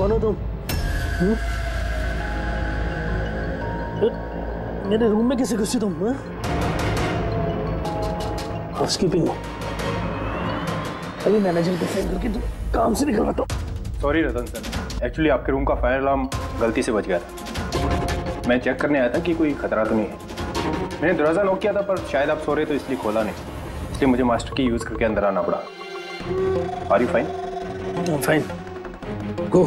कौन हो तुम? मेरे रूम में कैसे घुसी तुम? हाउसकीपिंग अभी मैनेजर के साथ करके तुम काम से निकल रहा था। सॉरी रतन सर, एक्चुअली आपके रूम का फायर अलार्म गलती से बज गया था। मैं चेक करने आया था कि कोई खतरा तो नहीं है। मैंने दरवाज़ा लॉक किया था पर शायद आप सो रहे तो इसलिए खोला नहीं, इसलिए मुझे मास्टर की यूज़ करके अंदर आना पड़ा। Are you fine? I'm fine. Go.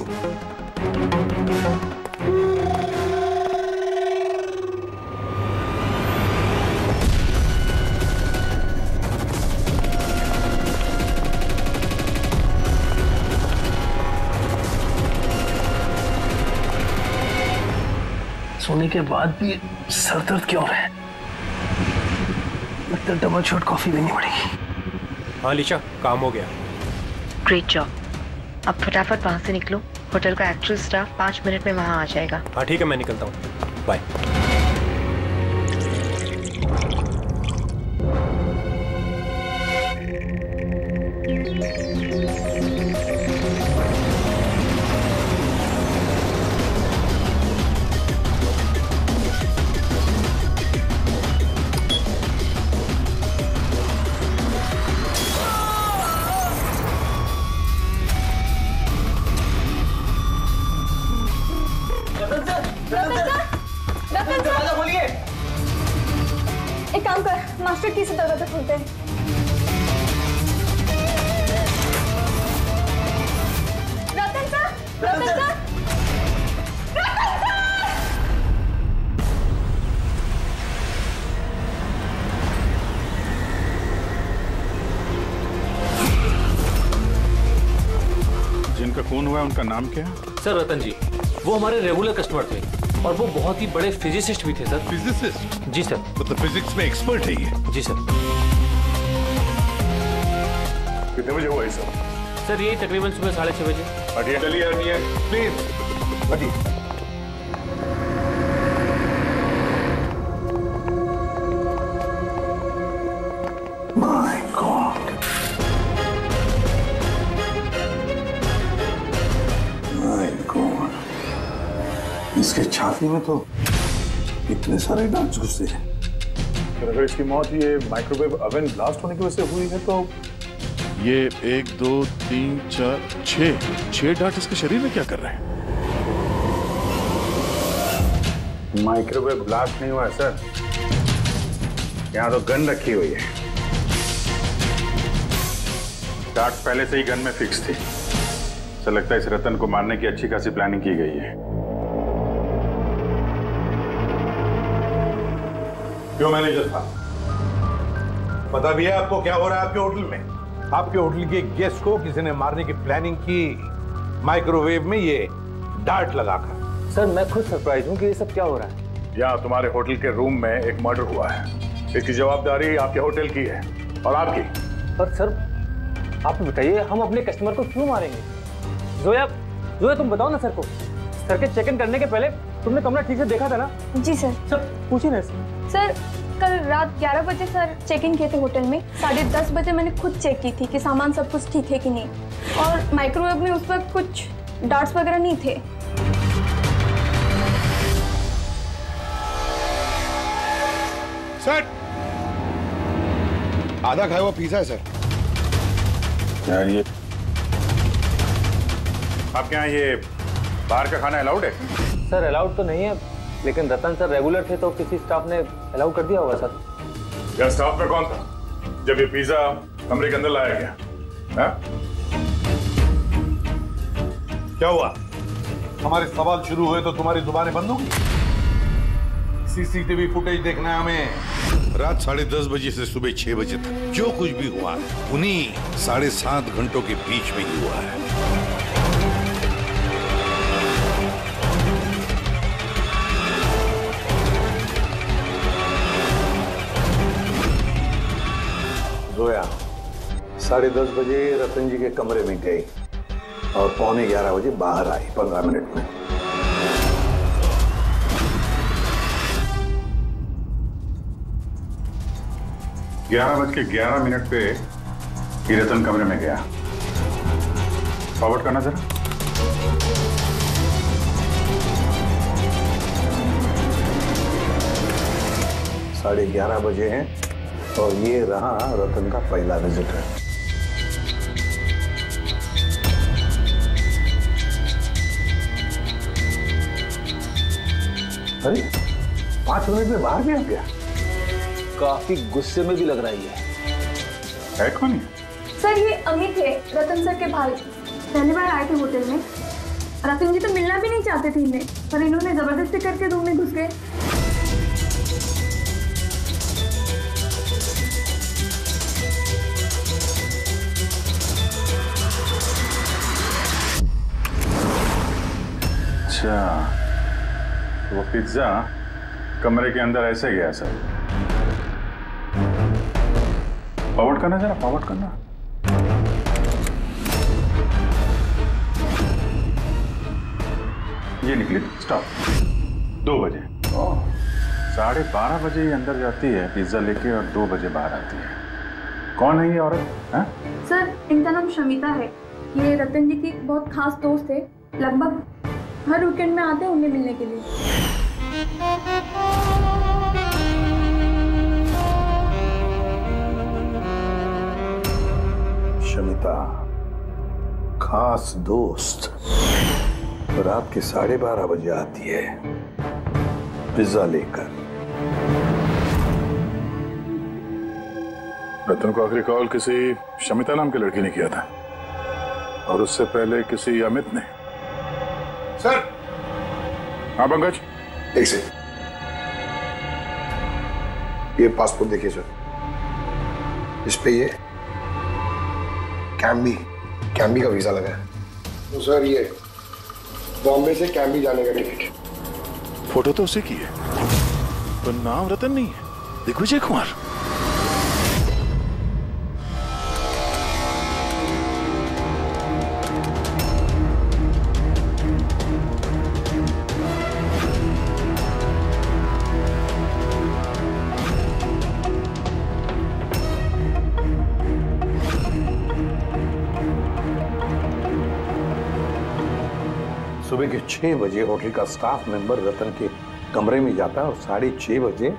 सोने के बाद भी सर दर्द क्यों रहा है? लगता डबल शॉट कॉफी भी नहीं पड़ेगी। हाँ अलीशा, काम हो गया। Great job. अब फटाफट वहाँ से निकलो, होटल का एक्चुअल स्टाफ 5 मिनट में वहाँ आ जाएगा। हाँ ठीक है, मैं निकलता हूँ, बाय। उनका नाम क्या है? सर रतन जी, वो हमारे रेगुलर कस्टमर थे और वो बहुत ही बड़े फिजिसिस्ट भी थे सर। फिजिसिस्ट? जी सर। मतलब फिजिक्स में एक्सपर्ट है ये? जी सर। कितने बजे हुआ ये सब? सर यही तकरीबन सुबह 6:30 बजे। हटिए, चलिए हटिए प्लीज, हटिए। इसके छाती में तो इतने सारे दांत घुसे हैं। तो अगर इसकी मौत ये माइक्रोवेव ओवन ब्लास्ट होने की वजह से हुई है तो ये 1, 2, 3, 4, 6 दांत इसके शरीर में क्या कर रहे हैं? माइक्रोवेव ब्लास्ट नहीं हुआ सर, यहाँ तो गन रखी हुई है। दांत पहले से ही गन में फिक्स थी सर। लगता है इस रतन को मारने की अच्छी खासी प्लानिंग की गई है। क्यों मैनेजर साहब, पता भी है आपको क्या हो रहा है आपके होटल में? आपके होटल के गेस्ट को किसी ने मारने की प्लानिंग की, माइक्रोवेव में ये डार्ट लगाकर। सर मैं खुद सरप्राइज हूँ कि ये सब क्या हो रहा है। यहाँ तुम्हारे होटल के रूम में एक मर्डर हुआ है, इसकी जवाबदारी आपके होटल की है और आपकी। पर सर आप बताइए, हम अपने कस्टमर को क्यों मारेंगे? जोया तुम बताओ ना सर को। सर के चेक इन करने के पहले तुमने कमरा ठीक से देखा था ना? जी सर। सर पूछिए ना। सर कल रात 11 बजे सर चेक इन किए थे होटल में। 10:30 बजे मैंने खुद चेक की थी कि सामान सब कुछ ठीक है कि नहीं, और माइक्रोवेव में उस वक्त कुछ डार्ट्स वगैरह नहीं थे। सर आधा खाया हुआ पिज्जा है सर। यार ये आपके यहाँ ये बाहर का खाना अलाउड है? सर अलाउड तो नहीं है, लेकिन रतन सर रेगुलर थे तो किसी स्टाफ ने अलाउ कर दिया होगा सर। यार स्टाफ में कौन था जब ये पिज्जा कमरे के अंदर लाया गया? हा? क्या हुआ? हमारे सवाल शुरू हुए तो तुम्हारी दुकानें बंद होगी? सीसीटीवी फुटेज देखना है हमें। रात 10:30 बजे से सुबह 6 बजे तक जो कुछ भी हुआ उन्हीं 7.5 घंटों के बीच में ही हुआ है। जोया 10:30 बजे रतन जी के कमरे में गई और 11:15 बजे बाहर आई, 15 मिनट में। ग्यारह बज के 11 मिनट पे ही रतन कमरे में गया। फॉरवर्ड करना सर। 11:30 बजे हैं और ये रहा रतन का पहला विजिट है। अरे 5 मिनट में बाहर भी आ गया। काफी गुस्से में भी लग रही है। कौन है? सर ये अमित है, रतन सर के भाई। पहली बार आए थे होटल में। रतन जी तो मिलना भी नहीं चाहते थे इन्हें, पर इन्होंने जबरदस्ती करके रूम में घुस गए। अच्छा, वो पिज्जा कमरे के अंदर ऐसे गया सर। फॉरवर्ड करना जरा, फॉरवर्ड करना। ये निकली स्टॉप 2 बजे। ओ 12:30 बजे ये अंदर जाती है पिज्जा लेके और 2 बजे बाहर आती है। कौन है ये औरत? है सर, इनका नाम शमिता है। ये रतन जी की बहुत खास दोस्त है, लगभग हर वीकेंड में आते हैं उन्हें मिलने के लिए। शमिता खास दोस्त रात के 12:30 बजे आती है पिज्जा लेकर। रतन को आखिरी कॉल किसी शमिता नाम की लड़की ने किया था और उससे पहले किसी अमित ने। सर। हाँ पंकज। एक सेकंड, ये पासपोर्ट देखिए सर। इस पे ये कैम्बी का वीजा लगा है। तो सर ये बॉम्बे से कैम्बी जाने का टिकट। फोटो तो उसे की है पर नाम रतन नहीं है। दिग्विजय कुमार। सुबह के 6 बजे होटल का स्टाफ मेंबर रतन के कमरे में जाता है और 6:30 बजे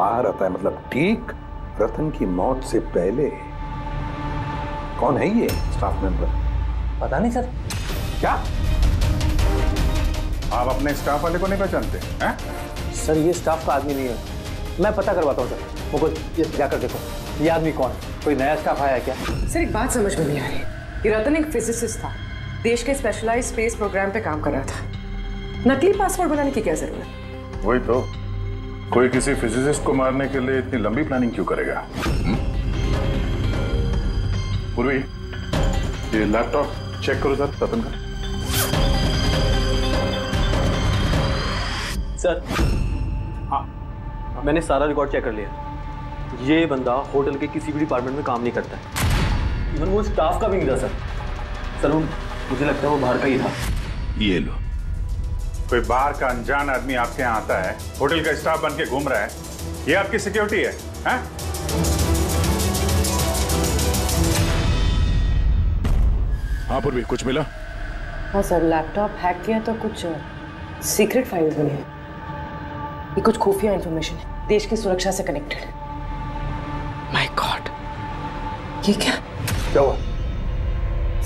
बाहर आता है, मतलब ठीक रतन की मौत से पहले। कौन है ये स्टाफ मेंबर? पता नहीं सर। क्या आप अपने स्टाफ वाले को नहीं पहचानते हैं? सर ये स्टाफ का आदमी नहीं है। मैं पता करवाता हूँ सर। वो कोई जाकर देखो ये आदमी कौन है। कोई नया स्टाफ आया है क्या? सर एक बात समझ में नहीं आ रही। ये रतन एक फिजिसिस्ट था, देश के स्पेशलाइज्ड स्पेस प्रोग्राम पे काम कर रहा था। नकली पासपोर्ट बनाने की क्या जरूरत? वही तो, कोई किसी फिजिसिस्ट को मारने के लिए इतनी लंबी प्लानिंग क्यों करेगा? पूर्वी ये लैपटॉप चेक करो सर। रतन का सर। हाँ मैंने सारा रिकॉर्ड चेक कर लिया। ये बंदा होटल के किसी भी डिपार्टमेंट में काम नहीं करता है। इवन वो स्टाफ का भी नहीं था सर। सर मुझे लगता है वो बाहर का ही था। ये लो, कोई बाहर का अनजान आदमी आपके यहाँ आता है, होटल का स्टाफ बनके घूम रहा है। ये आपकी सिक्योरिटी है, हैं? हाँ पूर्वी कुछ मिला? हाँ सर, लैपटॉप हैक किया तो कुछ सीक्रेट फाइल्स मिली है। ये कुछ खुफिया इंफॉर्मेशन है, देश की सुरक्षा से कनेक्टेड है। माय गॉड, ये क्या हुआ?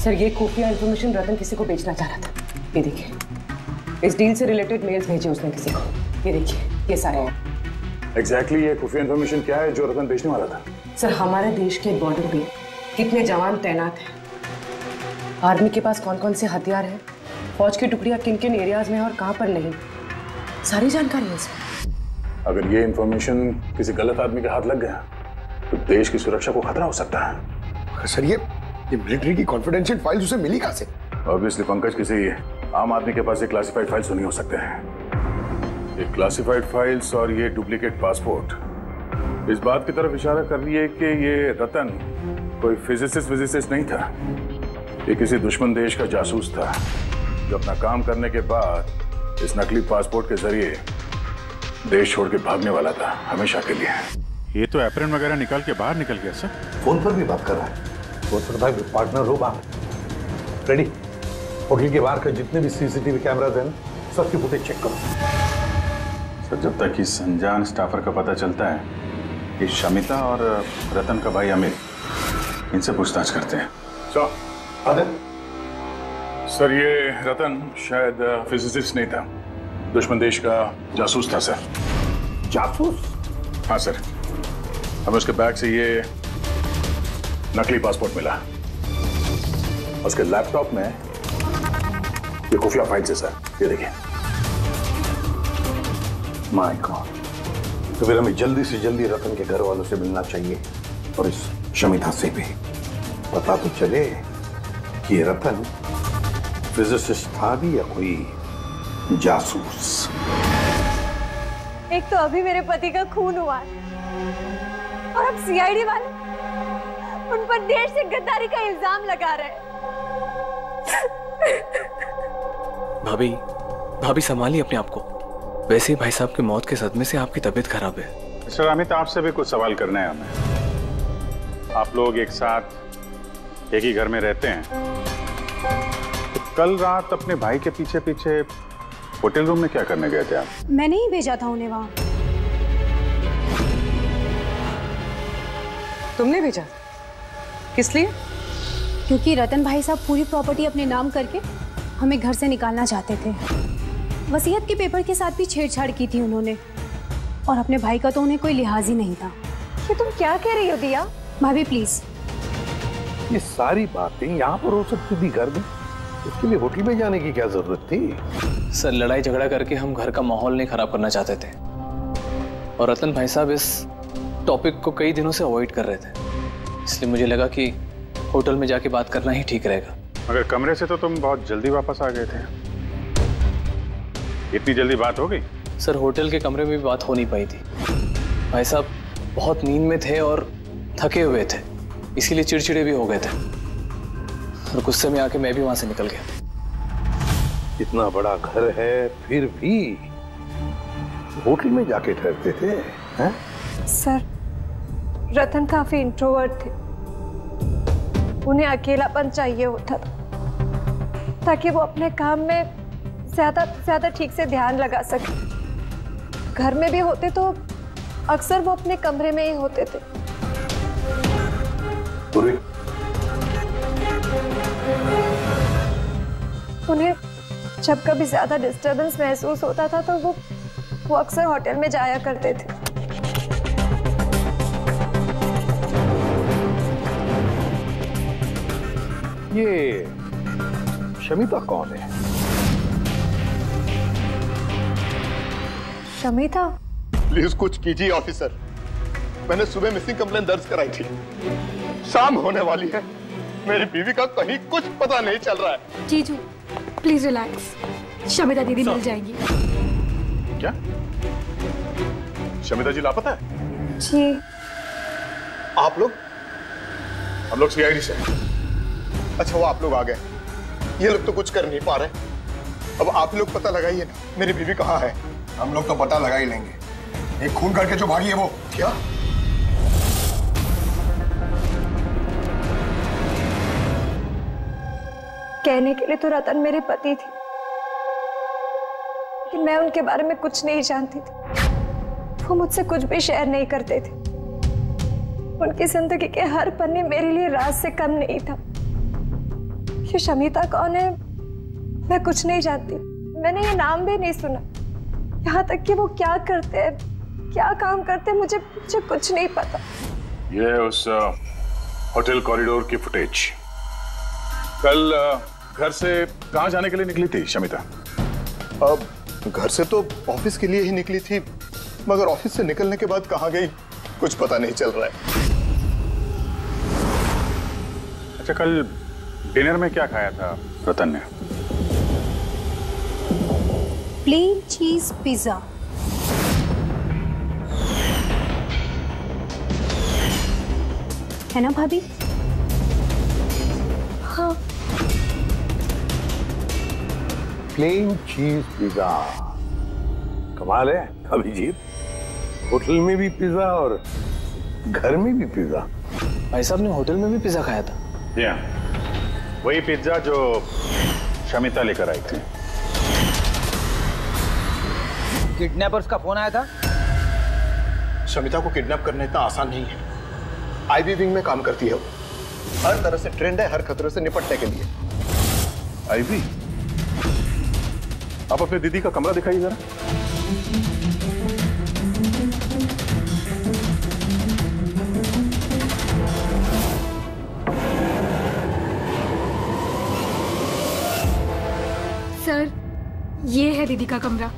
सर ये खुफिया इन्फॉर्मेशन रतन किसी को बेचना चाह रहा था। ये देखिए, इस डील से रिलेटेड मेल्स भेजे उसने किसी को। ये देखिए ये सारे हैं। एग्जैक्टली ये खुफिया इन्फॉर्मेशन क्या है जो रतन बेचने वाला था? सर हमारे देश के बॉर्डर पे कितने जवान तैनात हैं, आर्मी के पास कौन कौन से हथियार हैं, फौज की टुकड़ियाँ किन किन एरियाज में और कहाँ पर नहीं, सारी जानकारी है सर। अगर ये इन्फॉर्मेशन किसी गलत आदमी के हाथ लग गया तो देश की सुरक्षा को खतरा हो सकता है। सर ये मिलिट्री की कॉन्फिडेंशियल फाइल्स उसे मिली कहाँ से? ऑब्वियसली पंकज, किसी आम आदमी के पास ये क्लासिफाइड फाइल्स नहीं हो सकते हैं। ये क्लासिफाइड फाइल्स और ये डुप्लीकेट पासपोर्ट इस बात की तरफ इशारा कर रही है कि ये रतन कोई फिजिसिस्ट नहीं था। ये किसी दुश्मन देश का जासूस था जो अपना काम करने के बाद इस नकली पासपोर्ट के जरिए देश छोड़ के भागने वाला था हमेशा के लिए। ये तो एप्रन वगैरह निकाल के बाहर निकल गया सर। फोन पर भी बात कर रहा है। भाई पार्टनर हो बाहर रेडी। होटल के बाहर का जितने भी सीसीटीवी कैमरास हैं सबकी फुटेज चेक करो। सर, जब तक इस अनजान स्टाफर का पता चलता है कि शमिता और रतन का भाई अमित, इनसे पूछताछ करते हैं। सर, ये रतन शायद फिजिसिस्ट नहीं था, दुश्मन देश का जासूस था सर। जासूस? हाँ सर, हमें उसके बैग से ये नकली पासपोर्ट मिला, उसके लैपटॉप में ये खुफिया फाइल्स है सर, ये देखिए। माय गॉड, तो फिर हमें जल्दी से जल्दी रतन के घर वालों से मिलना चाहिए और इस शमिता से भी। पता तो चले कि रतन फिजिसिस्ट था भी या कोई जासूस। एक तो अभी मेरे पति का खून हुआ और अब सीआईडी वाले उन पर देर से गद्दारी का इल्जाम लगा रहे हैं। भाभी संभालिए अपने आप को। वैसे ही भाई साहब की मौत के सदमे से आपकी तबीयत खराब है। सर अमित, आपसे भी कुछ सवाल करना है हमें। आप लोग एक साथ एक ही घर में रहते हैं, तो कल रात अपने भाई के पीछे पीछे होटल रूम में क्या करने गए थे आप? मैंने ही भेजा था उन्हें वहाँ। तुमने भेजा? किस लिए? क्योंकि रतन भाई साहब पूरी प्रॉपर्टी अपने नाम करके हमें घर से निकालना चाहते थे। वसीयत के पेपर के साथ भी छेड़छाड़ की थी उन्होंने, और अपने भाई का तो उन्हें कोई लिहाज ही नहीं था। ये तुम क्या कह रही हो दिया? भाभी प्लीज, ये सारी बातें यहाँ पर हो सकती थी घर में, उसके लिए होटल में जाने की क्या जरूरत थी? सर, लड़ाई झगड़ा करके हम घर का माहौल नहीं खराब करना चाहते थे, और रतन भाई साहब इस टॉपिक को कई दिनों से अवॉइड कर रहे थे, इसलिए मुझे लगा कि होटल में जाके बात करना ही ठीक रहेगा। मगर कमरे से तो तुम बहुत जल्दी वापस आ गए थे, इतनी जल्दी बात हो गई? सर, होटल के कमरे में भी बात हो नहीं पाई थी। भाई साहब बहुत नींद में थे और थके हुए थे, इसीलिए चिड़चिड़े भी हो गए थे, और गुस्से में आके मैं भी वहाँ से निकल गया। इतना बड़ा घर है फिर भी होटल में जाके ठहरते थे है? सर, रतन काफी इंट्रोवर्ट थे, उन्हें अकेलापन चाहिए होता था ताकि वो अपने काम में ज्यादा ठीक से ध्यान लगा सके। घर में भी होते तो अक्सर वो अपने कमरे में ही होते थे। उन्हें जब कभी ज्यादा डिस्टर्बेंस महसूस होता था तो वो अक्सर होटल में जाया करते थे। ये शमिता कौन है? शमिता? प्लीज कुछ कीजिए ऑफिसर, मैंने सुबह मिसिंग कंप्लेंट दर्ज कराई थी, शाम होने वाली है, मेरी बीवी का कहीं कुछ पता नहीं चल रहा है। जीजू प्लीज रिलैक्स, शमिता दीदी मिल जाएगी। क्या शमिता जी लापता है? जी। आप लोग? हम लोग सीआईडी से। अच्छा, वो आप लोग आ गए, ये लोग तो कुछ कर नहीं पा रहे। अब आप लोग पता लगाइए ना मेरी बीवी कहाँ है। हम लोग तो पता लगा ही लेंगे, एक खून करके जो भागी है वो। क्या? कहने के लिए तो रतन मेरे पति थे, लेकिन मैं उनके बारे में कुछ नहीं जानती थी, वो मुझसे कुछ भी शेयर नहीं करते थे। उनकी जिंदगी के हर पन्ने मेरे लिए राज से कम नहीं था। ये शमिता कौन है मैं कुछ नहीं जानती, मैंने ये नाम भी नहीं सुना, यहाँ तक कि वो क्या करते हैं, क्या काम करते हैं, मुझे कुछ नहीं पता। ये उस होटल कॉरिडोर की फुटेज। कल घर से कहाँ जाने के लिए निकली थी शमिता? अब घर से तो ऑफिस के लिए ही निकली थी, मगर ऑफिस से निकलने के बाद कहाँ गई कुछ पता नहीं चल रहा है। अच्छा, कल डिनर में क्या खाया था रतन ने? प्लेन चीज पिज्जा। है ना भाभी? हाँ, प्लेन चीज पिज्जा। कमाल है अभिजीत, होटल में भी पिज्जा और घर में भी पिज्जा। भाई साहब ने होटल में भी पिज्जा खाया था? जी, वही पिज्जा जो शमिता लेकर आई थी। किडनैपर्स का फोन आया था। शमिता को किडनैप करना इतना आसान नहीं है। आईबी विंग में काम करती है वो। हर तरह से ट्रेंड है हर खतरे से निपटने के लिए। आईबी, आप अपने दीदी का कमरा दिखाइए जरा। सर, ये है दीदी का कमरा।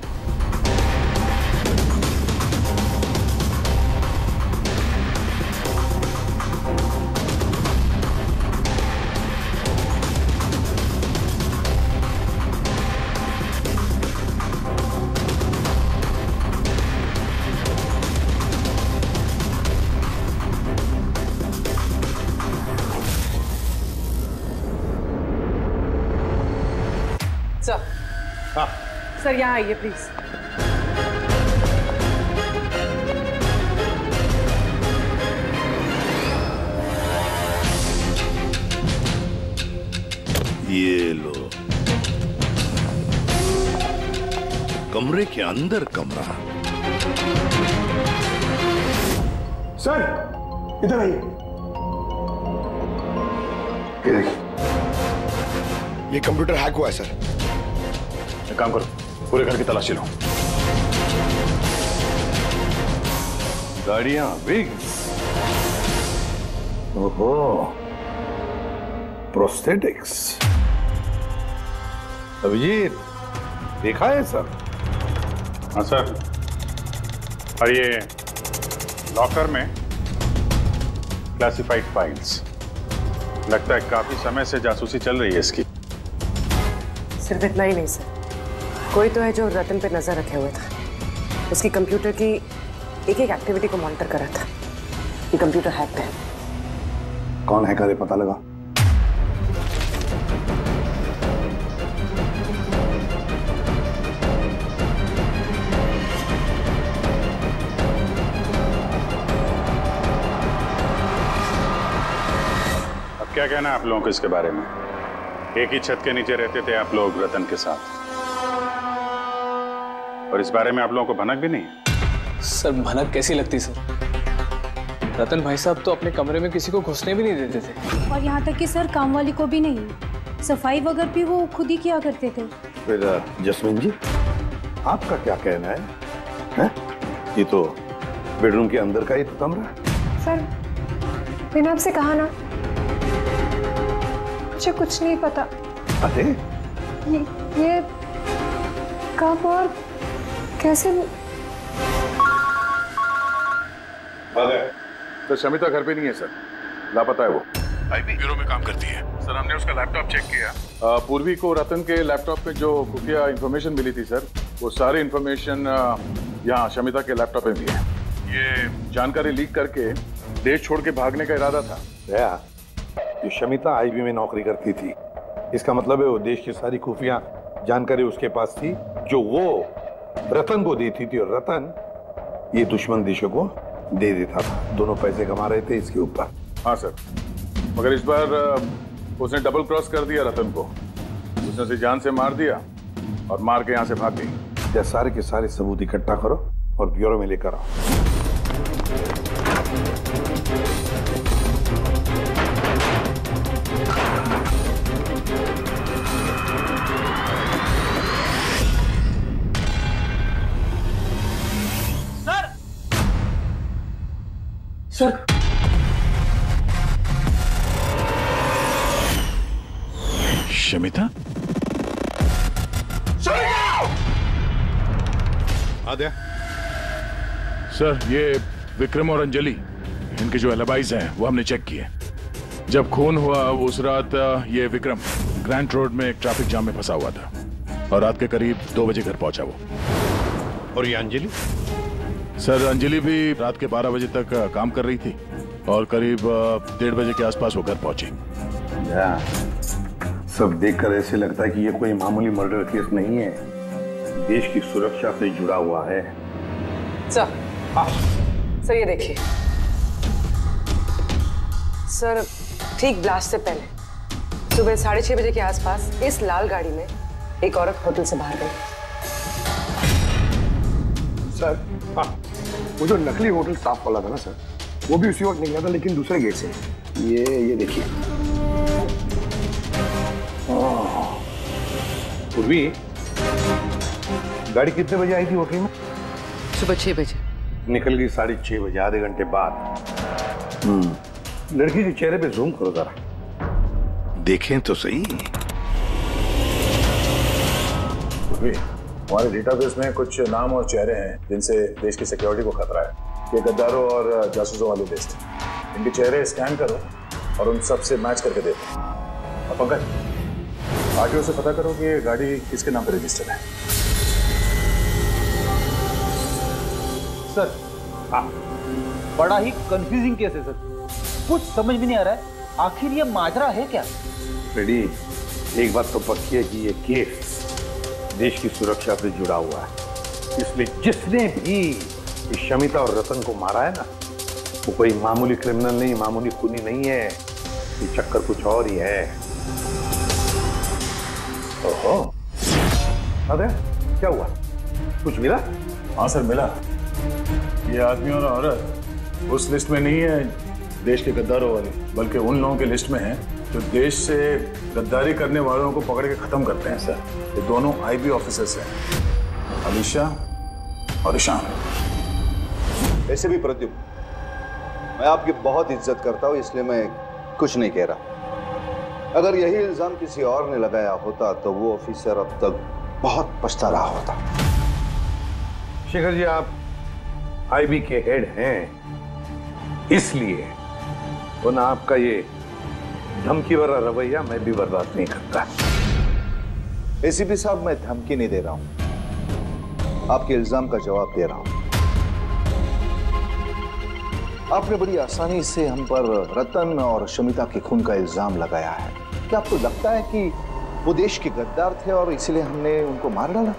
सर यहाँ आइए प्लीज। ये लो, कमरे के अंदर कमरा। सर इधर आइए। ये कंप्यूटर हैक हुआ है सर। एक काम करो, पूरे घर की तलाशी लो। गाड़ियां, विग्स, ओहो, प्रोस्थेटिक्स। अभिजीत, देखा है सर? हाँ सर। और ये लॉकर में क्लासिफाइड फाइल्स। लगता है काफी समय से जासूसी चल रही है इसकी। सिर्फ इतना ही नहीं सर, कोई तो है जो रतन पे नजर रखे हुए था। उसकी कंप्यूटर की एक एक एक्टिविटी को मॉनिटर कर रहा था। ये कंप्यूटर हैक्ड है। कौन हैकर है पता लगा? अब क्या कहना आप लोगों को इसके बारे में? एक ही छत के नीचे रहते थे आप लोग रतन के साथ, और इस बारे में आप लोगों को भनक भी नहीं है? सर भनक कैसी लगती सर? रतन भाई साहब तो अपने कमरे में किसी को घुसने भी नहीं देते थे, और यहाँ तक कि सर काम वाली को भी नहीं। सफाई वगैरह भी वो खुद ही किया करते थे। फिर जस्मीन जी, आपका क्या कहना है? ये तो बेडरूम के अंदर का ही कमरा। सर मैंने आपसे कहा ना, मुझे कुछ नहीं पता। अरे ये कब और कैसे? तो शमिता घर पे नहीं है सर, लापता है वो। आईबी ब्यूरो में काम करती है सर, हमने उसका लैपटॉप चेक किया। पूर्वी को रतन के लैपटॉप में जो खुफिया इंफॉर्मेशन मिली थी सर, वो सारी इंफॉर्मेशन यहाँ शमिता के लैपटॉप में भी है। ये जानकारी लीक करके देश छोड़ के भागने का इरादा था। ये शमिता आईबी में नौकरी करती थी, इसका मतलब है वो देश की सारी खुफिया जानकारी उसके पास थी जो वो रतन को देती थी, और रतन ये दुश्मन देशों को दे देता था। दोनों पैसे कमा रहे थे इसके ऊपर। हाँ सर, मगर इस बार उसने डबल क्रॉस कर दिया रतन को। उसने उसे जान से मार दिया और मार के यहाँ से भाग गई। या सारे के सारे सबूत इकट्ठा करो और ब्यूरो में लेकर आओ। सर शमिता, आद्या सर, ये विक्रम और अंजलि, इनके जो एलिबाइज हैं वो हमने चेक किए। जब खून हुआ उस रात ये विक्रम ग्रैंड रोड में एक ट्रैफिक जाम में फंसा हुआ था, और रात के करीब 2 बजे घर पहुंचा वो। और ये अंजलि सर, अंजलि भी रात के 12 बजे तक काम कर रही थी, और करीब 1:30 बजे के आसपास वो घर पहुंची। सब देखकर ऐसे लगता है कि ये कोई मामूली मर्डर केस नहीं है, देश की सुरक्षा से जुड़ा हुआ है। सर, सर ये देखिए सर, ठीक ब्लास्ट से पहले सुबह 6:30 बजे के आसपास इस लाल गाड़ी में एक औरत होटल से बाहर गई। सर हाँ, वो जो नकली होटल स्टाफ वाला था ना सर, वो भी उसी वक्त निकला था लेकिन दूसरे गेट से। ये देखिए पूर्वी, गाड़ी कितने बजे आई थी होटल में? सुबह 6 बजे। निकल गई 6:30 बजे, आधे घंटे बाद। लड़की के चेहरे पे जूम करो जरा, देखें तो सही। हमारे डेटाबेस में कुछ नाम और चेहरे हैं जिनसे देश की सिक्योरिटी को खतरा है। ये गद्दारों और जासूसों वाली लिस्ट, इनके चेहरे स्कैन करो और उन सब से मैच करके देखो। और पंकज, आगे उसे पता करो कि ये गाड़ी किसके नाम पर रजिस्टर्ड है। सर हाँ, बड़ा ही कंफ्यूजिंग केस है सर, कुछ समझ भी नहीं आ रहा है आखिर ये माजरा है क्या। रेडी, एक बात तो पक्की है कि ये केस देश की सुरक्षा से जुड़ा हुआ है, इसलिए जिसने भी शमिता और रतन को मारा है ना, वो कोई मामूली क्रिमिनल नहीं, मामूली खूनी नहीं है। ये चक्कर कुछ और ही है। ओहो, अरे क्या हुआ, कुछ मिला? हाँ सर मिला, ये आदमी और औरत उस लिस्ट में नहीं है देश के गद्दारों वाले, बल्कि उन लोगों के लिस्ट में है जो देश से गद्दारी करने वालों को पकड़ के खत्म करते हैं। सर ये दोनों आईबी ऑफिसर्स हैं, अलीशा और ईशान। ACP प्रद्युमन, मैं आपकी बहुत इज्जत करता हूँ, इसलिए मैं कुछ नहीं कह रहा। अगर यही इल्जाम किसी और ने लगाया होता तो वो ऑफिसर अब तक बहुत पछता रहा होता। शिखर जी, आप आईबी के हेड हैं, इसलिए वरना आपका ये धमकी वाला रवैया मैं भी बर्दाश्त नहीं करता। ACP साहब, मैं धमकी नहीं दे रहा हूं, आपके इल्जाम का जवाब दे रहा हूं। आपने बड़ी आसानी से हम पर रतन और शमिता के खून का इल्जाम लगाया है। क्या आपको लगता है कि वो देश के गद्दार थे और इसीलिए हमने उनको मार डाला?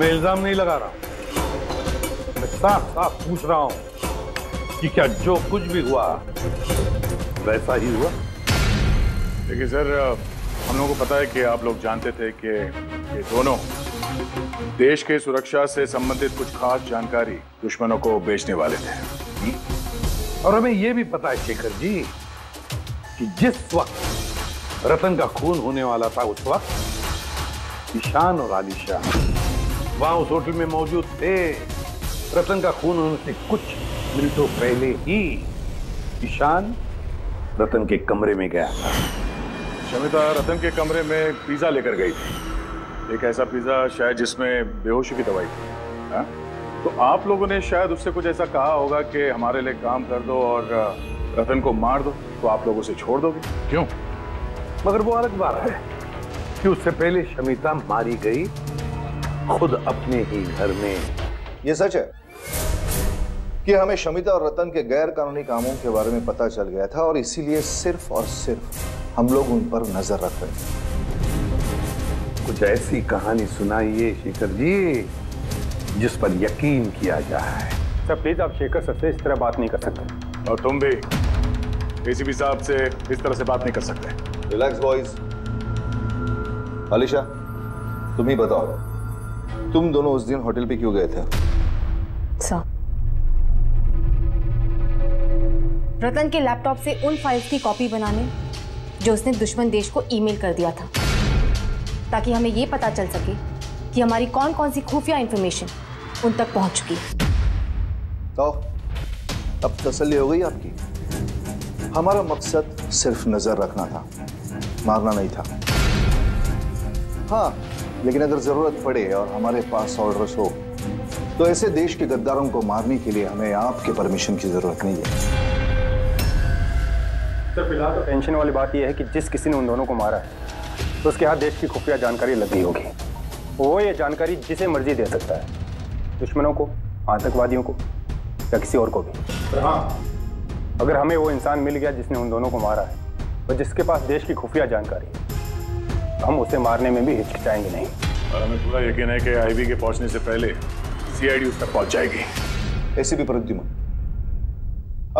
मैं इल्जाम नहीं लगा रहा हूं, मैं साफ साफ पूछ रहा हूं कि क्या जो कुछ भी हुआ वैसा ही हुआ? देखिए सर, हम लोगों को पता है कि आप लोग जानते थे कि ये दोनों देश के सुरक्षा से संबंधित कुछ खास जानकारी दुश्मनों को बेचने वाले थे। और हमें ये भी पता है शेखर जी कि जिस वक्त रतन का खून होने वाला था उस वक्त ईशान और आलिशा वहां उस होटल में मौजूद थे। रतन का खून होने से कुछ मिनटों पहले ही ईशान रतन के कमरे में गया था। शमिता रतन के कमरे में पिज्जा लेकर गई थी, एक ऐसा पिज्जा शायद जिसमें बेहोशी की दवाई थी। हा? तो आप लोगों ने शायद उससे कुछ ऐसा कहा होगा कि हमारे लिए काम कर दो और रतन को मार दो, तो आप लोग उसे छोड़ दोगे क्यों? मगर वो अलग बात है कि उससे पहले शमिता मारी गई खुद अपने ही घर में। ये सच है कि हमें शमिता और रतन के गैर कानूनी कामों के बारे में पता चल गया था और इसीलिए सिर्फ और सिर्फ हम लोग उन पर नजर रख रहे हैं। कुछ ऐसी कहानी सुनाइए शेखर जी जिस पर यकीन किया जाए। सर प्लीज, आप शेखर सर से इस तरह बात नहीं कर सकते, और तुम भी ACP साहब से इस तरह से बात नहीं कर सकते। Relax boys. अलीशा, तुम ही बताओ, तुम दोनों उस दिन होटल पे क्यों गए थे? सर, रतन के लैपटॉप से उन फाइल्स की कॉपी बनाने जो उसने दुश्मन देश को ईमेल कर दिया था, ताकि हमें ये पता चल सके कि हमारी कौन कौन सी खुफिया इंफॉर्मेशन उन तक पहुंच चुकी है। तो अब तसल्ली हो गई आपकी? हमारा मकसद सिर्फ नजर रखना था, मारना नहीं था। हाँ, लेकिन अगर जरूरत पड़े और हमारे पास ऑर्डर्स हो तो ऐसे देश के गद्दारों को मारने के लिए हमें आपके परमिशन की जरूरत नहीं है। सर फिलहाल तो टेंशन वाली बात यह है कि जिस किसी ने उन दोनों को मारा है तो उसके हाथ देश की खुफिया जानकारी लगी होगी। वो ये जानकारी जिसे मर्जी दे सकता है, दुश्मनों को, आतंकवादियों को या किसी और को भी। हाँ, अगर हमें वो इंसान मिल गया जिसने उन दोनों को मारा है और तो जिसके पास देश की खुफिया जानकारी है, तो हम उसे मारने में भी हिचकिचाएंगे नहीं। और हमें पूरा यकीन है कि IB के पहुँचने से पहले CID उस तक पहुँच जाएगी। ACP प्रद्युमन,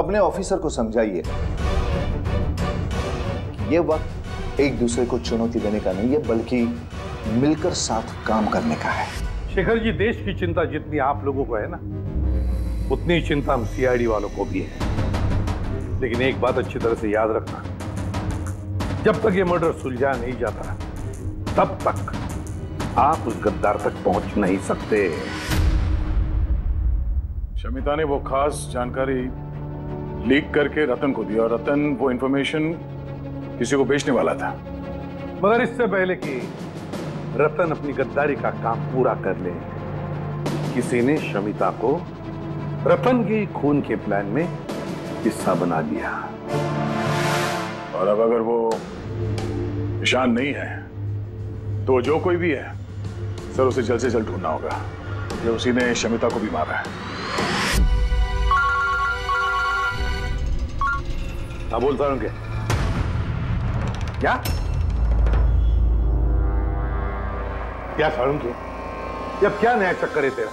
अपने ऑफिसर को समझाइए ये वक्त एक दूसरे को चुनौती देने का नहीं है, बल्कि मिलकर साथ काम करने का है। शिखर जी, देश की चिंता जितनी आप लोगों को है ना, उतनी चिंता हम सीआईडी वालों को भी है। लेकिन एक बात अच्छी तरह से याद रखना, जब तक ये मर्डर सुलझा नहीं जाता तब तक आप उस गद्दार तक पहुंच नहीं सकते। शमिता ने वो खास जानकारी लीक करके रतन को दी और रतन वो इंफॉर्मेशन किसी को बेचने वाला था। मगर इससे पहले कि रतन अपनी गद्दारी का काम पूरा कर ले, किसी ने शमिता को रतन के खून के प्लान में हिस्सा बना दिया। और अब अगर वो ईशान नहीं है तो जो कोई भी है सर, उसे जल्द से जल्द ढूंढना होगा। ये उसी ने शमिता को भी मारा है। ना बोलता हूँ क्या सारुण के? जब क्या नया चक्कर है तेरा?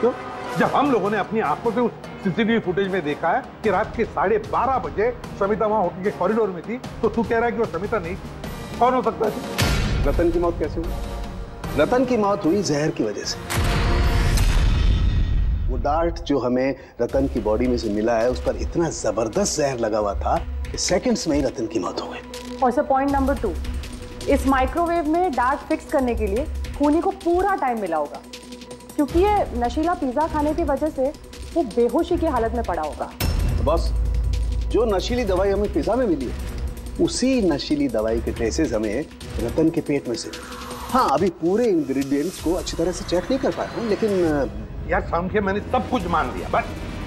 क्यों? जब हम लोगों ने अपनी आंखों से उस सीसीटीवी फुटेज में देखा है कि रात के 12:30 बजे शमिता वहां होटल के कॉरिडोर में थी, तो तू कह रहा है कि वो शमिता नहीं थी? कौन हो सकता है? रतन की मौत कैसे हुई? रतन की मौत हुई जहर की वजह से। वो डार्ट जो हमें रतन की बॉडी में से मिला है, उस पर इतना जबरदस्त जहर लगा हुआ था कि सेकेंड्स में ही रतन की मौत हो गई। और सर पॉइंट नंबर 2, इस माइक्रोवेव में डार्ट फिक्स करने के लिए खूनी को पूरा टाइम मिला होगा, क्योंकि ये नशीला पिज्जा खाने की वजह से वो बेहोशी की हालत में पड़ा होगा। बस जो नशीली दवाई हमें पिज्जा में मिली है, उसी नशीली दवाई के ट्रेसेस हमें रतन के पेट में से। हाँ, अभी पूरे इंग्रेडिएंट्स को अच्छी तरह से चेक नहीं कर पाया हूँ, लेकिन यार शाम के मैंने सब कुछ मान लिया, बस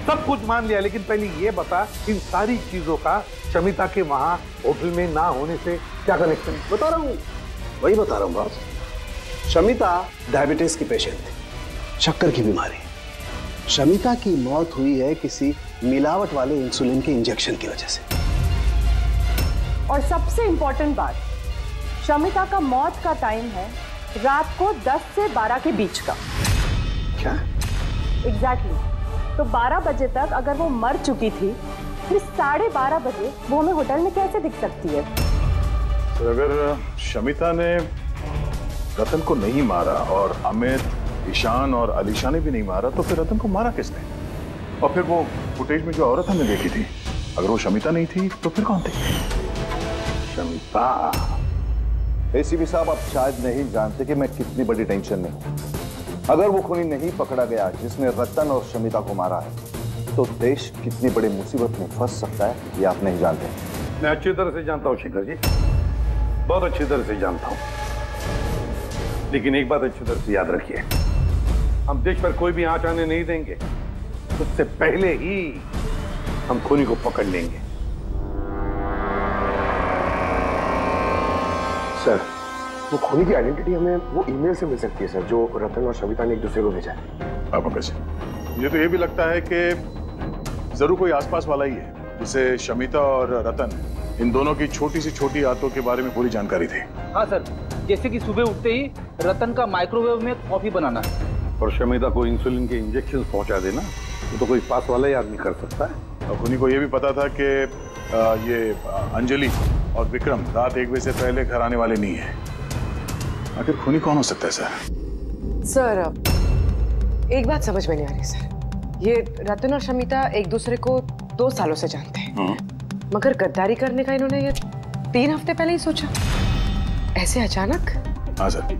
सब कुछ मान लिया, लेकिन पहले ये बता इन सारी चीजों का शमिता के वहाँ होटल में ना होने से क्या कनेक्शन? बता रहा हूँ, वही बता रहा हूँ बॉस। शमिता डायबिटीज की पेशेंट थी, शक्कर की बीमारी। शमिता की मौत हुई है किसी मिलावट वाले इंसुलिन के इंजेक्शन की वजह से। और सबसे इंपॉर्टेंट बात, शमिता का मौत का टाइम है रात को 10 से 12 के बीच का। क्या? एग्जैक्टली। तो 12 बजे तक अगर वो मर चुकी थी, फिर 12:30 बजे वो हमें होटल में कैसे दिख सकती है? तो अगर शमिता ने रतन को नहीं मारा और अमित, ईशान और अलीशा ने भी नहीं मारा, तो फिर रतन को मारा किसने? और फिर वो फुटेज में जो औरत हमने देखी थी, अगर वो शमिता नहीं थी तो फिर कौन थी? शमिता। एसीपी साहब, आप शायद नहीं जानते कि मैं कितनी बड़ी टेंशन में हूँ। अगर वो खूनी नहीं पकड़ा गया जिसने रतन और शमिता को मारा है, तो देश कितनी बड़ी मुसीबत में फंस सकता है, ये आप नहीं जानते। मैं अच्छी तरह से जानता हूँ शिखर जी, बहुत अच्छी तरह से जानता हूँ। लेकिन एक बात अच्छी तरह से याद रखिए, हम देश पर कोई भी आंच आने नहीं देंगे, उससे पहले ही हम खूनी को पकड़ लेंगे। सर, वो खूनी की आइडेंटिटी हमें वो ईमेल से मिल सकती है सर, जो रतन और शमिता ने एक दूसरे को भेजा है। आप पंकज, मुझे तो ये भी लगता है कि जरूर कोई आसपास वाला ही है जिसे शमिता और रतन, इन दोनों की छोटी सी छोटी आदतों के बारे में पूरी जानकारी थी। हाँ सर, जैसे कि सुबह उठते ही रतन का माइक्रोवेव में कॉफी बनाना और शमिता को इंसुलिन के इंजेक्शन पहुंचा देना, वो तो कोई पास वाला ही आदमी कर सकता है। और उन्हीं को ये भी पता था कि ये अंजलि और विक्रम रात 1 बजे से पहले घर आने वाले नहीं है। आखिर खूनी कौन हो सकता है सर? सर, एक बात समझ में नहीं आ रही सर, ये रतन और शमिता एक दूसरे को 2 सालों से जानते हैं, मगर गद्दारी करने का इन्होंने ये 3 हफ्ते पहले ही सोचा, ऐसे अचानक? हाँ सर,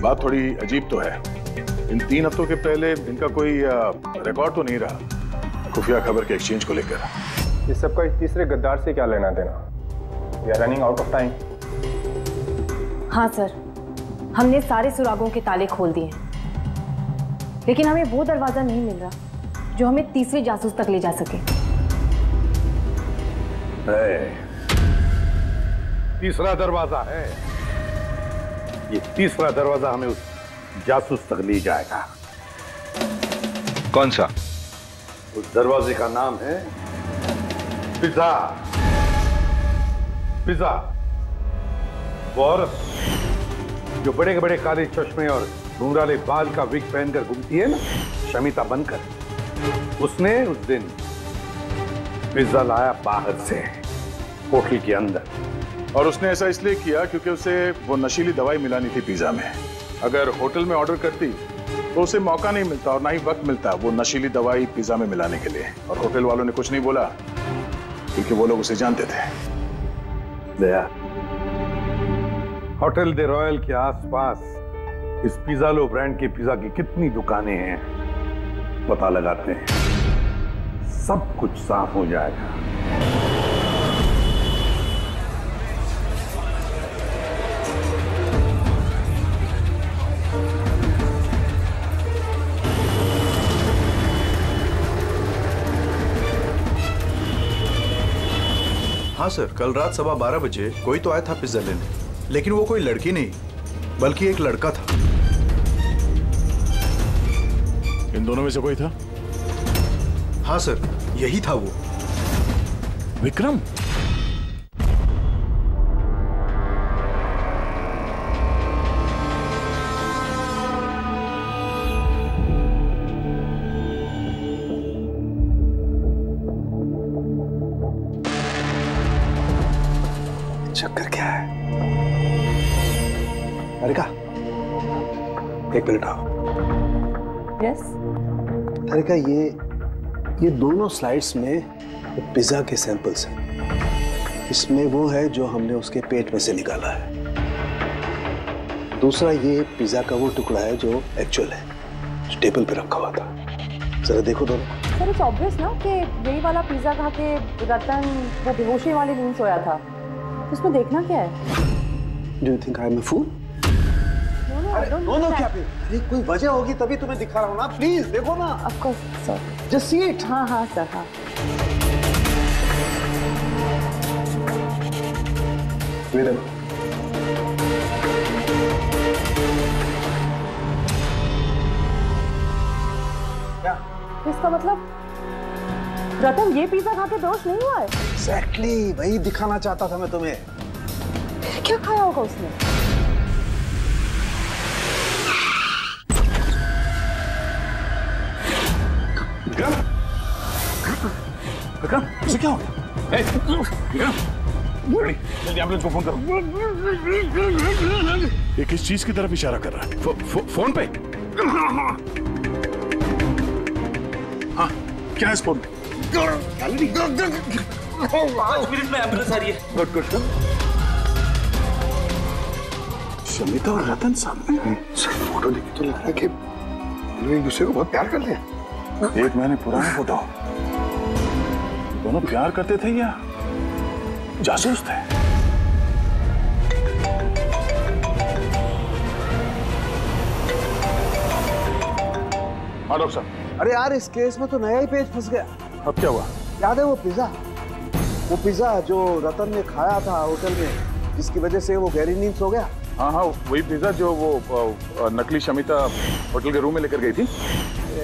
बात थोड़ी अजीब तो है। इन 3 हफ्तों के पहले इनका कोई रिकॉर्ड तो नहीं रहा खुफिया खबर के एक्सचेंज को लेकर। इस सबका इस तीसरे गद्दार से क्या लेना देना? We are running out of time. हाँ सर, हमने सारे सुरागों के ताले खोल दिए, लेकिन हमें वो दरवाजा नहीं मिल रहा जो हमें तीसरे जासूस तक ले जा सके। तीसरा दरवाजा है, ये तीसरा दरवाजा हमें उस जासूस तक ले जाएगा। कौन सा? उस दरवाजे का नाम है पिज़्ज़ा। पिज़्ज़ा और जो बड़े बड़े काले चश्मे और घुंघराले बाल का विग पहनकर घूमती है ना, शमिता बनकर, उसने उस दिन पिज़्ज़ा लाया बाहर से होटल के अंदर। और उसने ऐसा इसलिए किया क्योंकि उसे वो नशीली दवाई मिलानी थी पिज़्ज़ा में। अगर होटल में ऑर्डर करती तो उसे मौका नहीं मिलता और ना ही वक्त मिलता वो नशीली दवाई पिज्जा में मिलाने के लिए। और होटल वालों ने कुछ नहीं बोला क्योंकि वो लोग उसे जानते थे। दया, होटल दे रॉयल के आसपास इस पिज्जा लो ब्रांड के पिज्जा की कितनी दुकानें हैं, पता लगाते हैं, सब कुछ साफ हो जाएगा। हाँ सर, कल रात 12:15 बजे कोई तो आया था पिज्जा लेने, लेकिन वो कोई लड़की नहीं बल्कि एक लड़का था। इन दोनों में से कोई था? हाँ सर, यही था वो विक्रम। चक्कर क्या है? अरिका, एक मिनट आओ। Yes? अरिका, ये दोनों स्लाइड्स में पिज्जा के सैंपल्स हैं। इसमें वो है जो हमने उसके पेट में से निकाला है। दूसरा ये पिज्जा का वो टुकड़ा है जो एक्चुअल है, जो टेबल पे रखा हुआ था। जरा देखो दोनों। सर, इट्स ऑब्वियस ना कि यही वाला पिज्जा खा के रतन वो बेहोशी वाले रूम सोया था। उसमें देखना क्या है? Do you think I'm a fool? No, क्या पे? अरे कोई वजह होगी तभी तुम्हें दिखा रहा हूँ ना। प्लीज देखो ना। Of course, sir. Just see it. हाँ हाँ सर, हाँ। वेदन, क्या? इसका मतलब रतन ये पिज्जा खा के दोष नहीं हुआ है? Exactly, वही दिखाना चाहता था मैं तुम्हें। क्या खाया होगा उसने? विक्रम, विक्रम, उसे क्या हो गया? विक्रम, जल्दी एम्बुलेंस को फोन करो। ये किस चीज की तरफ इशारा कर रहा है? फोन पे? हाँ, क्या है इस फोन पे? मिनट में एम्बुलेंस आ रही है। Good good. शमिता और रतन सामने। सर, फोटो देखिए तो लग रहा है कि लोग एक दूसरे को बहुत प्यार करते हैं। एक महीने पुराना फोटो। दोनों प्यार करते थे या जासूस थे? हाँ डॉक्टर साहब। अरे यार, इस केस में तो नया ही पेज फंस गया। अब क्या हुआ? याद है वो पिज़्ज़ा जो रतन ने खाया था होटल में, जिसकी वजह से वो गहरी नींद सो गया? हाँ हाँ, वही पिज़्ज़ा जो वो नकली शमिता होटल के रूम में लेकर गई थी।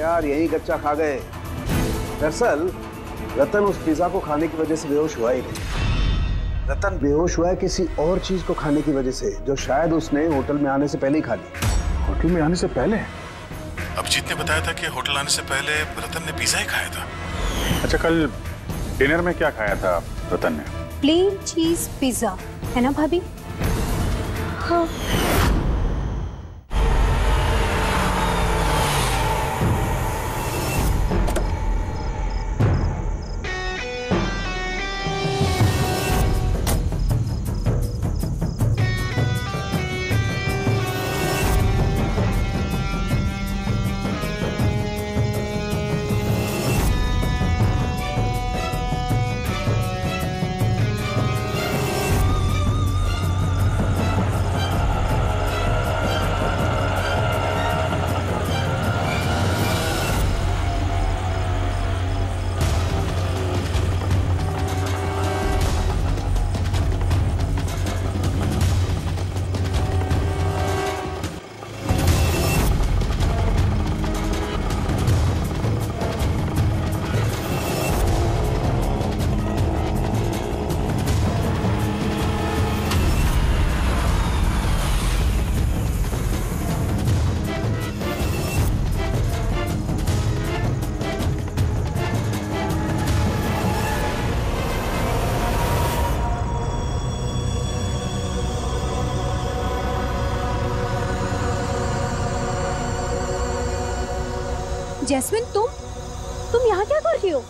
यार, यही गच्चा खा गए। दरअसल रतन उस पिज़्ज़ा को खाने की वजह से बेहोश हुआ ही नहीं। रतन बेहोश हुआ है किसी और चीज़ को खाने की वजह से, जो शायद उसने होटल में आने से पहले ही खा ली। होटल में आने से पहले? अभिजीत ने बताया था कि होटल आने से पहले रतन ने पिज़्ज़ा ही खाया था। अच्छा, कल डिनर में क्या खाया था रतन ने? प्लेन चीज पिज्जा, है ना भाभी? हाँ। जैस्मिन, तुम यहाँ क्या कर रही हो?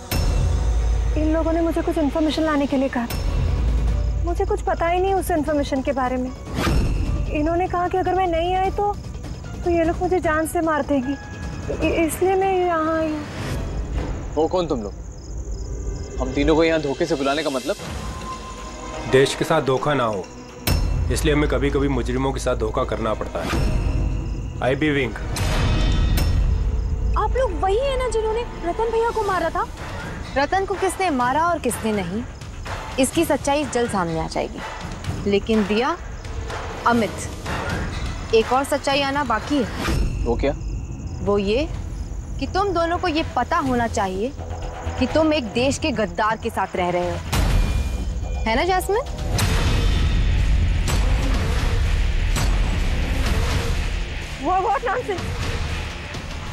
इन लोगों ने मुझे कुछ इन्फॉर्मेशन लाने के लिए कहा। मुझे कुछ पता ही नहीं उस इन्फॉर्मेशन के बारे में। इन्होंने कहा कि अगर मैं नहीं आई तो ये लोग मुझे जान से मार देगी, इसलिए मैं यहाँ आई हूँ। वो कौन तुम लोग? हम तीनों को यहाँ धोखे से बुलाने का मतलब? देश के साथ धोखा ना हो, इसलिए हमें कभी कभी मुजरिमों के साथ धोखा करना पड़ता है। IB wing. आप लोग वही है ना जिन्होंने रतन भैया को मारा था? रतन को किसने मारा और किसने नहीं, इसकी सच्चाई जल्द सामने आ जाएगी। लेकिन दिया, अमित, एक और सच्चाई आना बाकी है। वो क्या? वो ये कि तुम दोनों को ये पता होना चाहिए कि तुम एक देश के गद्दार के साथ रह रहे हो, है ना जैस्मिन? What nonsense!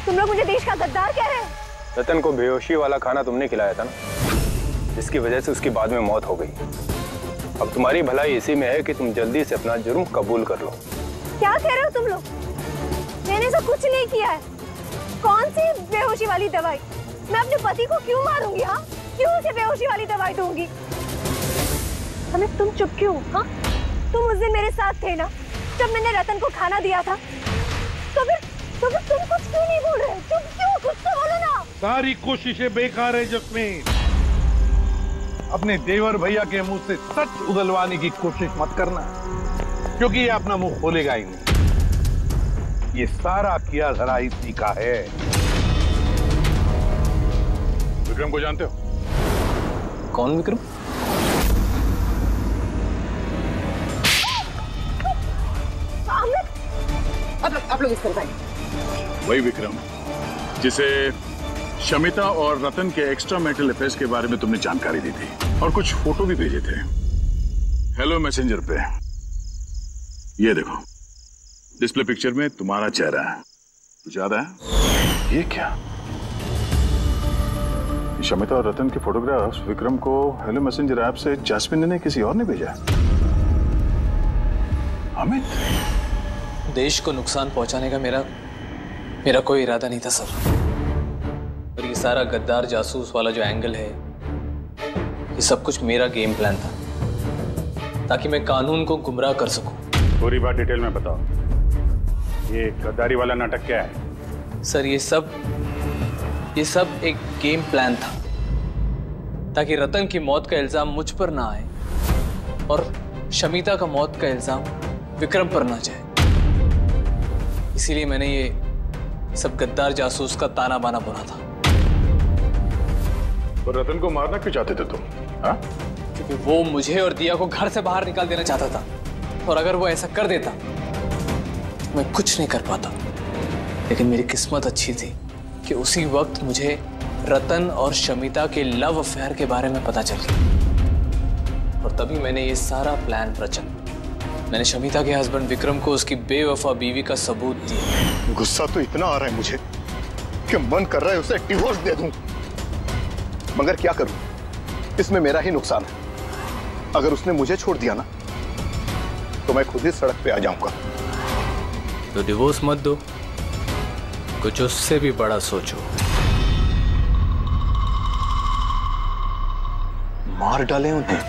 तुम लोग मुझे देश का गद्दार कह रहे हैं? रतन को बेहोशी वाला खाना तुमने खिलाया था ना, जिसकी वजह से उसकी बाद में मौत हो गई। अब तुम्हारी भलाई इसी में है कि तुम जल्दी से अपना जुर्म कबूल कर लो। क्या कह रहे हो तुम लोग? मैंने ऐसा कुछ नहीं किया है। कौन सी बेहोशी वाली दवाई? मैं अपने पति को क्यों मारूंगी? हाँ, क्यों उसे बेहोशी वाली दवाई दूंगी? अमित, तुम चुप क्यों? हाँ, तुम उस दिन मेरे साथ थे ना जब मैंने रतन को खाना दिया था। तो फिर तुम कुछ क्यों नहीं बोल रहे? तुम क्यों? कुछ तो बोलो ना। सारी कोशिशें बेकार है जस्मीन। अपने देवर भैया के मुंह से सच उगलवाने की कोशिश मत करना, क्योंकि ये अपना मुंह खोलेगा ही नहीं। ये सारा किया धरा इसी का है। विक्रम को जानते हो? कौन विक्रम? आप लोग इस तरफ आइए। वही विक्रम जिसे शमिता और रतन के एक्स्ट्रा मैरिटल अफेयर्स के बारे में तुमने जानकारी दी थी और कुछ फोटो भी भेजे थे हेलो मैसेंजर पे। ये देखो, डिस्प्ले पिक्चर में तुम्हारा चेहरा है। कुछ याद है? ये क्या? शमिता और रतन के फोटोग्राफ्स विक्रम को हेलो मैसेंजर ऐप से जैस्मिन ने किसी और ने भेजा। अमित, देश को नुकसान पहुंचाने का मेरा कोई इरादा नहीं था सर। और ये सारा गद्दार जासूस वाला जो एंगल है, ये सब कुछ मेरा गेम प्लान था, ताकि मैं कानून को गुमराह कर सकूं। पूरी बात डिटेल में बताओ, ये गद्दारी वाला नाटक क्या है? सर, ये सब एक गेम प्लान था, ताकि रतन की मौत का इल्जाम मुझ पर ना आए और शमिता का मौत का इल्जाम विक्रम पर ना जाए। इसीलिए मैंने ये सब गद्दार जासूस का ताना बाना बुना था। तो रतन को मारना क्यों चाहते थे तुम? हाँ? क्योंकि वो मुझे और दिया को घर से बाहर निकाल देना चाहता था, और अगर वो ऐसा कर देता तो मैं कुछ नहीं कर पाता। लेकिन मेरी किस्मत अच्छी थी कि उसी वक्त मुझे रतन और शमिता के लव अफेयर के बारे में पता चल गया, और तभी मैंने ये सारा प्लान रचा। मैंने शमिता के हस्बैंड विक्रम को उसकी बेवफा बीवी का सबूत दिया। गुस्सा तो इतना आ रहा है मुझे कि मन कर रहा है उसे डिवोर्स दे दूं, मगर क्या करूं, इसमें मेरा ही नुकसान है। अगर उसने मुझे छोड़ दिया ना तो मैं खुद ही सड़क पे आ जाऊंगा। तो डिवोर्स मत दो, कुछ उससे भी बड़ा सोचो। मार डाले उन्हें।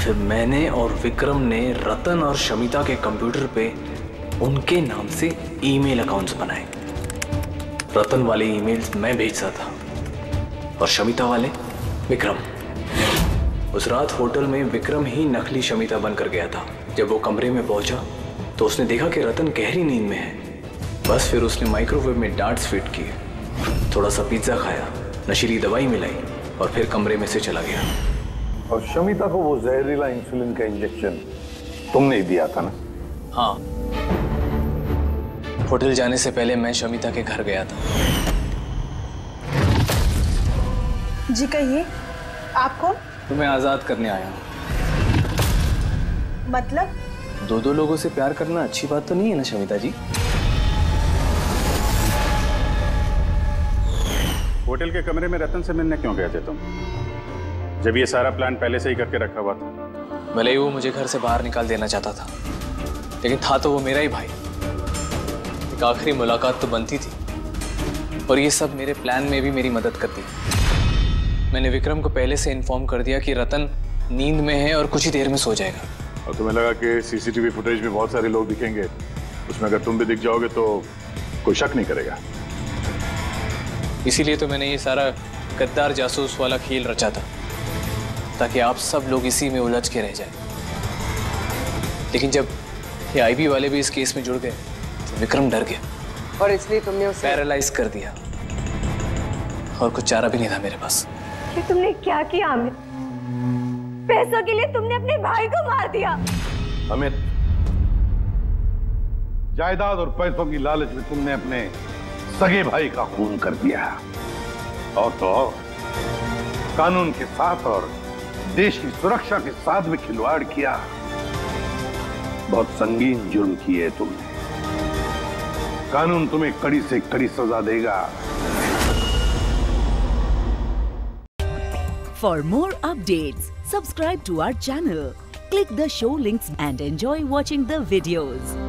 फिर मैंने और विक्रम ने रतन और शमिता के कंप्यूटर पे उनके नाम से ईमेल अकाउंट्स बनाए। रतन वाले ईमेल्स मैं भेजता था और शमिता वाले विक्रम। उस रात होटल में विक्रम ही नकली शमिता बनकर गया था। जब वो कमरे में पहुंचा तो उसने देखा कि रतन गहरी नींद में है। बस फिर उसने माइक्रोवेव में डार्ट्स फिट किए, थोड़ा सा पिज्ज़ा खाया, नशीली दवाई मिलाई और फिर कमरे में से चला गया। और शमिता को वो जहरीला इंसुलिन का इंजेक्शन तुमने ही दिया था ना? हाँ, होटल जाने से पहले मैं शमिता के घर गया था। जी कहिए, आप कौन? तुम्हें आजाद करने आया हूँ। मतलब? दो लोगों से प्यार करना अच्छी बात तो नहीं है ना शमिता जी? होटल के कमरे में रतन से मिलने क्यों गए थे तुम, जब ये सारा प्लान पहले से ही करके रखा हुआ था? भले ही वो मुझे घर से बाहर निकाल देना चाहता था, लेकिन था तो वो मेरा ही भाई। एक आखिरी मुलाकात तो बनती थी, और ये सब मेरे प्लान में भी मेरी मदद करती। मैंने विक्रम को पहले से इन्फॉर्म कर दिया कि रतन नींद में है और कुछ ही देर में सो जाएगा। और तुम्हें लगा कि सीसीटीवी फुटेज में बहुत सारे लोग दिखेंगे, उसमें अगर तुम भी दिख जाओगे तो कोई शक नहीं करेगा। इसीलिए तो मैंने ये सारा गद्दार जासूस वाला खेल रचा था, ताकि आप सब लोग इसी में उलझ के रह जाए। लेकिन जब ये आईबी वाले भी इस केस में जुड़ गए तो विक्रम डर गया और इसलिए तुमने उसे पैरालाइज कर दिया, और कुछ चारा भी नहीं था मेरे पास। ये तुमने क्या किया अमित? पैसों के लिए तुमने अपने भाई को मार दिया। अमित, जायदाद और पैसों की लालच में तुमने अपने सगे भाई का खून कर दिया। और तो कानून के साथ और देश की सुरक्षा के साथ भी खिलवाड़ किया। बहुत संगीन जुर्म किए तुमने। कानून तुम्हें कड़ी से कड़ी सजा देगा। For more updates, subscribe to our channel, click the show links and enjoy watching the videos.